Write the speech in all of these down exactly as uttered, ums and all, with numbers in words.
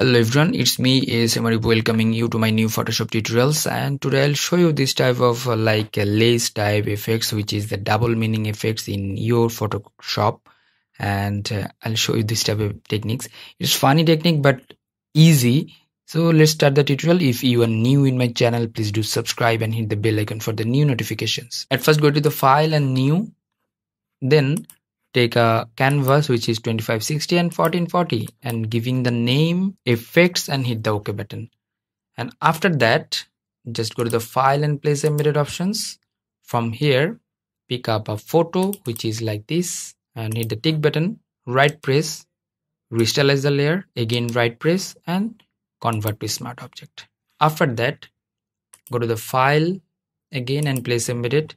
Hello everyone, it's me A S M Arif welcoming you to my new Photoshop tutorials, and today I'll show you this type of uh, like uh, lace type effects, which is the double meaning effects in your Photoshop. And uh, I'll show you this type of techniques. It's funny technique but easy. So let's start the tutorial. If you are new in my channel, please do subscribe and hit the bell icon for the new notifications. At first go to the file and new, then take a canvas which is twenty-five sixty and fourteen forty and giving the name effects and hit the OK button. And after that, just go to the file and place embedded options. From here, pick up a photo which is like this and hit the tick button, right press, resize the layer, again right press and convert to smart object. After that, go to the file again and place embedded,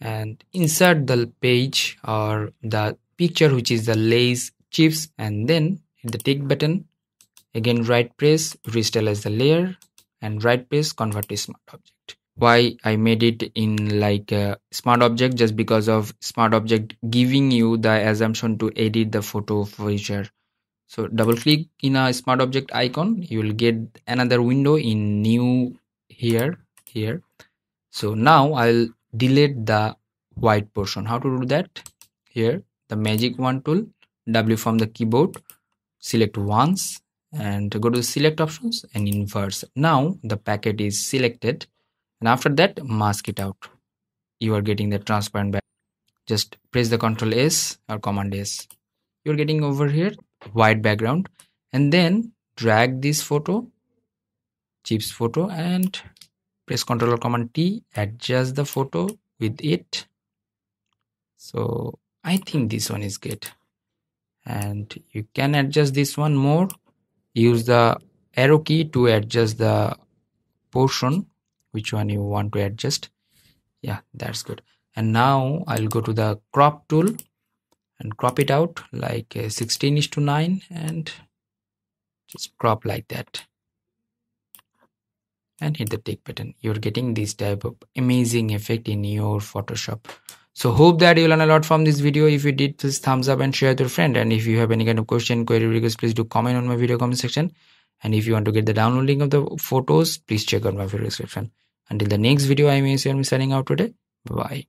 and insert the page or the picture which is the Lays chips, and then hit the tick button, again right press, restylize the layer and right press, convert to smart object. Why I made it in like a smart object? Just because of smart object giving you the assumption to edit the photo feature. So double click in a smart object icon, you will get another window in new here here. So now I'll delete the white portion. How to do that? Here, the magic wand tool, W from the keyboard, select once and go to the select options and inverse. Now the packet is selected, and after that mask it out. You are getting the transparent back. Just press the Control S or Command S. You're getting over here white background, and then drag this photo, chips photo, and press Ctrl or Command T, adjust the photo with it. So I think this one is good, and you can adjust this one more. Use the arrow key to adjust the portion which one you want to adjust. Yeah, that's good. And now I'll go to the crop tool and crop it out like sixteen is to nine and just crop like that. And hit the tick button. You're getting this type of amazing effect in your Photoshop. So hope that you learn a lot from this video. If you did, please thumbs up and share with your friend. And if you have any kind of question, query, request, please do comment on my video comment section. And if you want to get the download link of the photos, please check out my video description. Until the next video, I am signing out today. Bye.